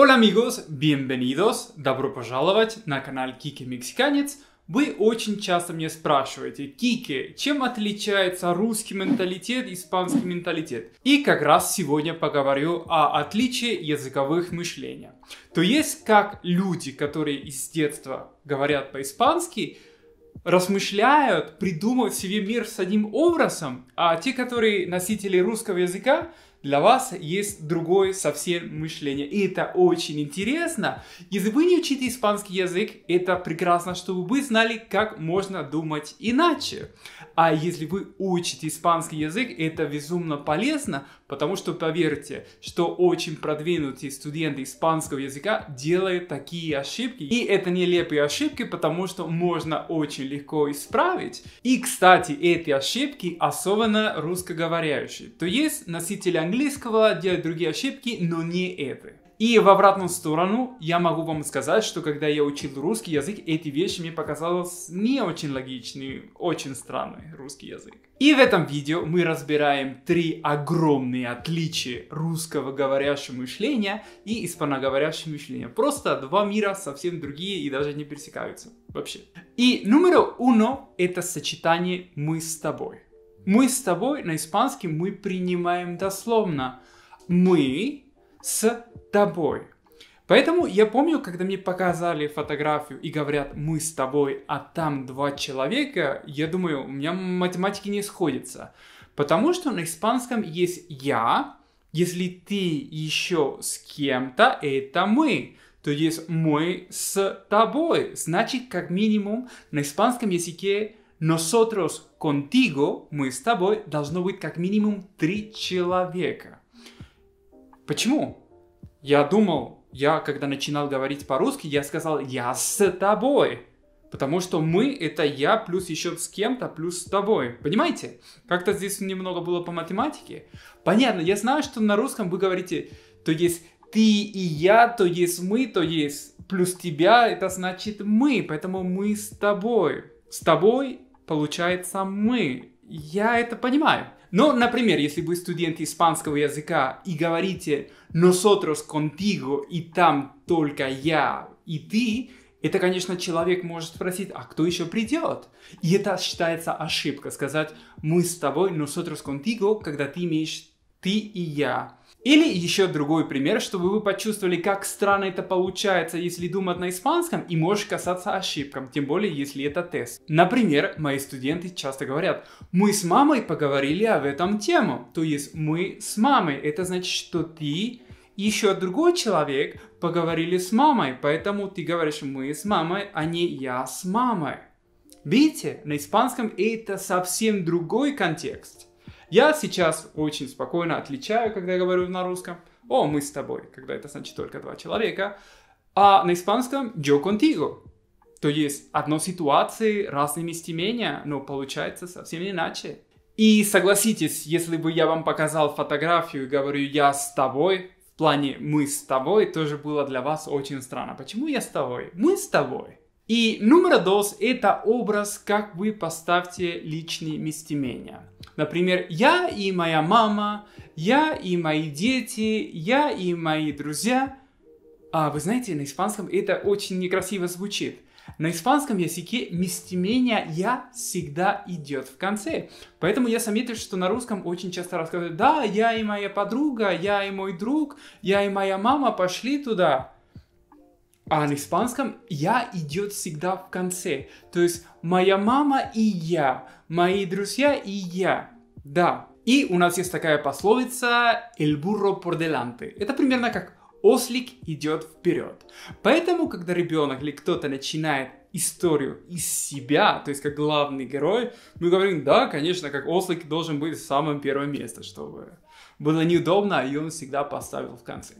Hola amigos, bienvenidos, добро пожаловать на канал Kike Мексиканец. Вы очень часто меня спрашиваете: Кике, чем отличается русский менталитет и испанский менталитет? И как раз сегодня поговорю о отличии языковых мышления. То есть, как люди, которые из детства говорят по-испански, размышляют, придумывают себе мир с одним образом, а те, которые носители русского языка, для вас есть другое совсем мышление. И это очень интересно. Если вы не учите испанский язык, это прекрасно, чтобы вы знали, как можно думать иначе. А если вы учите испанский язык, это безумно полезно, потому что, поверьте, что очень продвинутые студенты испанского языка делают такие ошибки. И это нелепые ошибки, потому что можно очень легко исправить. И, кстати, эти ошибки особенно русскоговорящие. То есть носители английского делают другие ошибки, но не эти. И в обратную сторону я могу вам сказать, что когда я учил русский язык, эти вещи мне показались не очень логичными, очень странный русский язык. И в этом видео мы разбираем три огромные отличия русского говорящего мышления и испаноговорящего мышления. Просто два мира совсем другие и даже не пересекаются вообще. И номер один – это сочетание «мы с тобой». Мы с тобой на испанском мы принимаем дословно «мы с тобой». Поэтому я помню, когда мне показали фотографию и говорят «мы с тобой», а там два человека, я думаю, у меня математики не сходятся. Потому что на испанском есть «я», если ты еще с кем-то, это «мы». То есть «мы с тобой». Значит, как минимум, на испанском языке «Nosotros contigo», «мы с тобой», должно быть как минимум три человека. Почему? Я думал, когда начинал говорить по-русски, я сказал «я с тобой». Потому что «мы» — это «я» плюс еще с кем-то плюс «с тобой». Понимаете? Как-то здесь немного было по математике. Понятно, я знаю, что на русском вы говорите «то есть ты и я», «то есть мы», «то есть плюс тебя» — это значит «мы». Поэтому «мы с тобой». С тобой получается «мы». Я это понимаю. Но, например, если вы студент испанского языка и говорите «nosotros contigo» и там только «я» и «ты», это, конечно, человек может спросить, а кто еще придет? И это считается ошибка, сказать «мы с тобой», «nosotros contigo», когда ты имеешь «ты» и «я». Или еще другой пример, чтобы вы почувствовали, как странно это получается, если думать на испанском и может касаться ошибкам, тем более, если это тест. Например, мои студенты часто говорят «мы с мамой поговорили об этом тему», то есть «мы с мамой», это значит, что ты и еще другой человек поговорили с мамой, поэтому ты говоришь «мы с мамой», а не «я с мамой». Видите, на испанском это совсем другой контекст. Я сейчас очень спокойно отличаю, когда я говорю на русском «о, мы с тобой», когда это значит только два человека, а на испанском «yo contigo». То есть одной ситуации, разные местоимения, но получается совсем иначе. И согласитесь, если бы я вам показал фотографию и говорю «я с тобой», в плане «мы с тобой», тоже было для вас очень странно. Почему «я с тобой»? «Мы с тобой». И номер два – это образ, как вы поставьте личные местоимения. Например, я и моя мама, я и мои дети, я и мои друзья. А вы знаете, на испанском это очень некрасиво звучит. На испанском языке местоимение «я» всегда идет в конце. Поэтому я заметил, что на русском очень часто рассказывают «да, я и моя подруга, я и мой друг, я и моя мама пошли туда». А на испанском «я» идет всегда в конце. То есть «моя мама» и «я», «мои друзья» и «я». Да. И у нас есть такая пословица «el burro por delante». Это примерно как «ослик идет вперед». Поэтому, когда ребенок или кто-то начинает историю из себя, то есть как главный герой, мы говорим «да, конечно, как ослик должен быть в самом первом месте», чтобы было неудобно, и он всегда поставил в конце.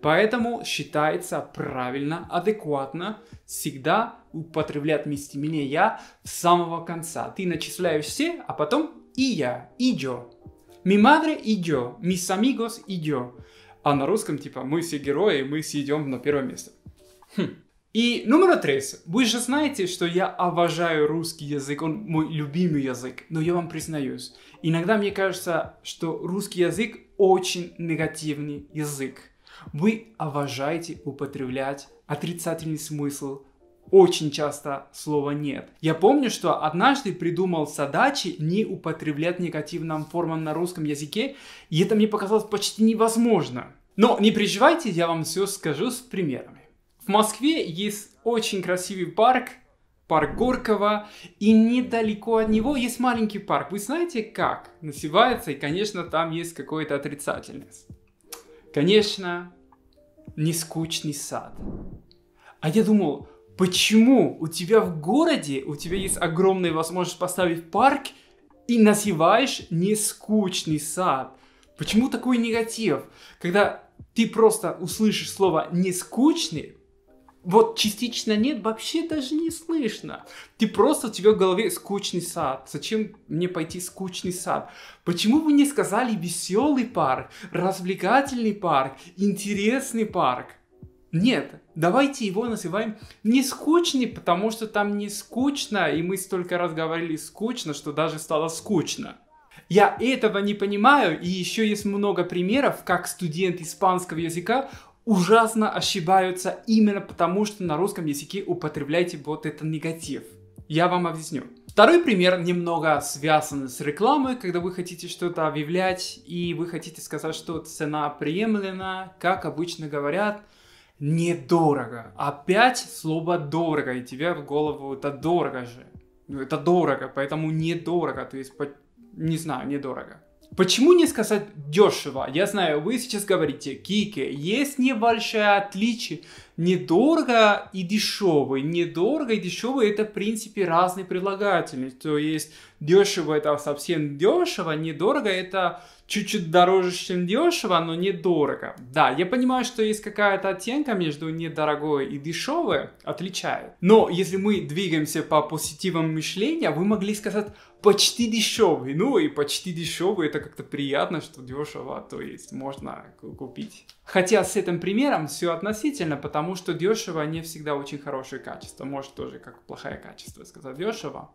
Поэтому считается правильно, адекватно всегда употреблять местоимение «я» с самого конца. Ты начисляешь все, а потом «и я», «и yo», «mi madre» и «yo», «mis amigos» и «yo». А на русском типа «мы все герои, мы все идем на первое место». И номер три. Вы же знаете, что я обожаю русский язык, он мой любимый язык, но я вам признаюсь, иногда мне кажется, что русский язык очень негативный язык. Вы обожаете употреблять отрицательный смысл. Очень часто слова «нет». Я помню, что однажды придумал задачи не употреблять негативным формам на русском языке, и это мне показалось почти невозможно. Но не переживайте, я вам все скажу с примерами. В Москве есть очень красивый парк, парк Горково, и недалеко от него есть маленький парк. Вы знаете, как называется, и, конечно, там есть какая-то отрицательность. Конечно, нескучный сад. А я думал, почему у тебя в городе, у тебя есть огромная возможность поставить парк и называешь нескучный сад? Почему такой негатив? Когда ты просто услышишь слово «нескучный», вот частично «нет» вообще даже не слышно. Ты просто, у тебя в голове скучный сад. Зачем мне пойти в скучный сад? Почему вы не сказали веселый парк, развлекательный парк, интересный парк? Нет, давайте его называем не скучный, потому что там не скучно, и мы столько раз говорили скучно, что даже стало скучно. Я этого не понимаю, и еще есть много примеров, как студенты испанского языка ужасно ошибаются именно потому, что на русском языке употребляете вот этот негатив. Я вам объясню. Второй пример немного связан с рекламой, когда вы хотите что-то объявлять, и вы хотите сказать, что цена приемлема, как обычно говорят, недорого. Опять слово «дорого», и тебе в голову «это дорого же». Это дорого, поэтому недорого, то есть, не знаю, недорого. Почему не сказать дешево? Я знаю, вы сейчас говорите, Кике, есть небольшое отличие. Недорого и дешевый. Недорого и дешевый — это, в принципе, разные прилагательные. То есть, дешево — это совсем дешево, недорого — это чуть-чуть дороже, чем дешево, но недорого. Да, я понимаю, что есть какая-то оттенка между недорогое и дешевое, отличает. Но если мы двигаемся по позитивному мышлению, вы могли сказать почти дешевый. Ну и почти дешевый — это как-то приятно, что дешево, то есть можно купить. Хотя с этим примером все относительно, потому что дешево не всегда очень хорошее качество. Может тоже как плохое качество сказать дешево.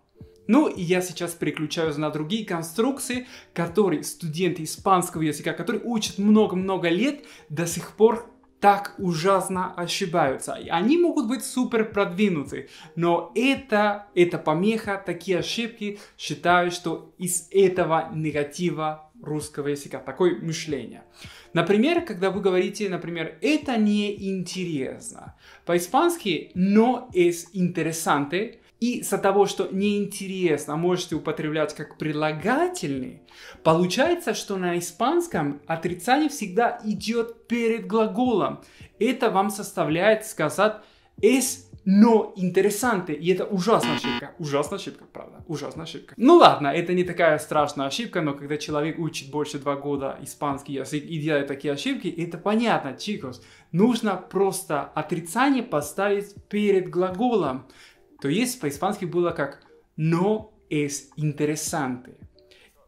Ну и я сейчас переключаюсь на другие конструкции, которые студенты испанского языка, которые учат много-много лет, до сих пор так ужасно ошибаются. И они могут быть супер продвинуты, но это помеха, такие ошибки, считаю, что из этого негатива русского языка, такое мышление. Например, когда вы говорите, например, это неинтересно. По-испански no es interesante. И из-за того, что неинтересно, можете употреблять как прилагательный, получается, что на испанском отрицание всегда идет перед глаголом. Это вам составляет сказать es no interesante. И это ужасная ошибка. Ужасная ошибка, правда. Ужасная ошибка. Ну ладно, это не такая страшная ошибка, но когда человек учит больше 2 года испанский язык и делает такие ошибки, это понятно, chicos. Нужно просто отрицание поставить перед глаголом. То есть по-испански было как «no es interesante».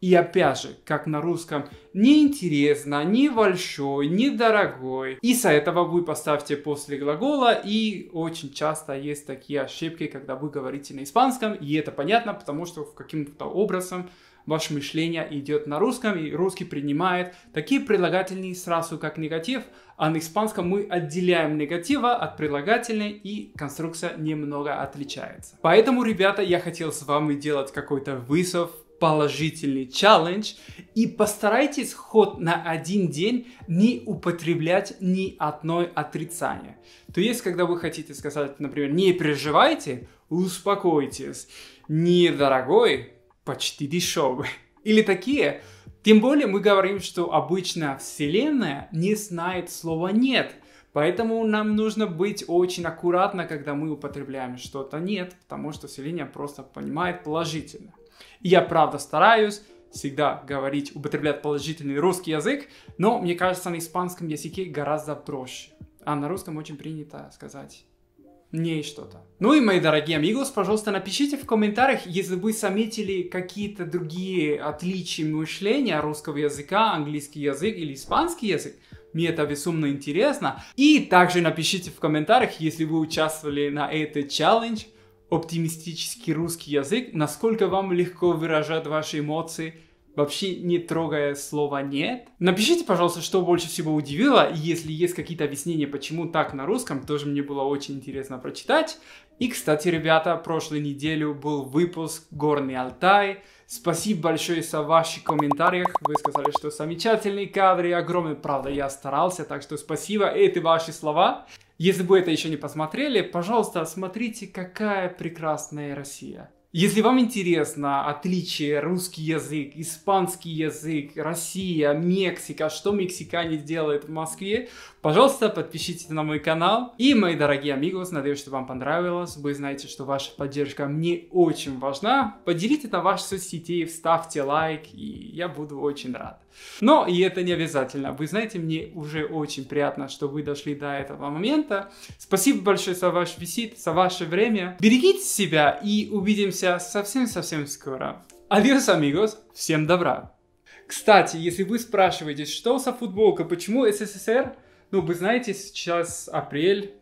И опять же, как на русском, неинтересно, небольшой, недорогой. Из-за этого вы поставьте после глагола, и очень часто есть такие ошибки, когда вы говорите на испанском, и это понятно, потому что каким-то образом ваше мышление идет на русском, и русский принимает такие прилагательные сразу как негатив, а на испанском мы отделяем негатива от прилагательной, и конструкция немного отличается. Поэтому, ребята, я хотел с вами делать какой-то вызов, положительный челлендж, и постарайтесь хоть на один день не употреблять ни одной отрицания. То есть, когда вы хотите сказать, например, не переживайте, успокойтесь, недорогой, почти дешевый. Или такие. Тем более мы говорим, что обычно Вселенная не знает слова «нет». Поэтому нам нужно быть очень аккуратно, когда мы употребляем что-то «нет», потому что Вселенная просто понимает положительно. И я, правда, стараюсь всегда говорить, употреблять положительный русский язык, но, мне кажется, на испанском языке гораздо проще. А на русском очень принято сказать «не» что-то. Ну и, мои дорогие амигос, пожалуйста, напишите в комментариях, если вы заметили какие-то другие отличия мышления русского языка, английский язык или испанский язык. Мне это безумно интересно. И также напишите в комментариях, если вы участвовали на этот челлендж, оптимистический русский язык, насколько вам легко выражать ваши эмоции вообще не трогая слово «нет». Напишите, пожалуйста, что больше всего удивило, и если есть какие-то объяснения, почему так на русском, тоже мне было очень интересно прочитать. И, кстати, ребята, прошлой неделю был выпуск «Горный Алтай». Спасибо большое за ваши комментарии. Вы сказали, что замечательные кадры, огромные. Правда, я старался, так что спасибо. Это ваши слова. Если вы это еще не посмотрели, пожалуйста, смотрите, какая прекрасная Россия. Если вам интересно отличие русский язык, испанский язык, Россия, Мексика, что мексиканец делает в Москве, пожалуйста, подпишитесь на мой канал. И, мои дорогие амигос, надеюсь, что вам понравилось. Вы знаете, что ваша поддержка мне очень важна. Поделитесь это в ваших соцсетях, ставьте лайк, и я буду очень рад. Но и это не обязательно. Вы знаете, мне уже очень приятно, что вы дошли до этого момента. Спасибо большое за ваш визит, за ваше время. Берегите себя и увидимся совсем-совсем скоро. Adiós, amigos. Всем добра. Кстати, если вы спрашиваете, что за футболка, почему СССР? Ну, вы знаете, сейчас апрель,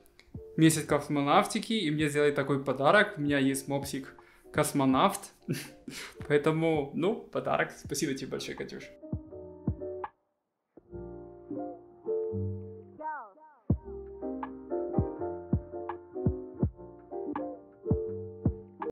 месяц космонавтики, и мне сделали такой подарок. У меня есть мопсик космонавт. Поэтому, ну, подарок. Спасибо тебе большое, Катюш.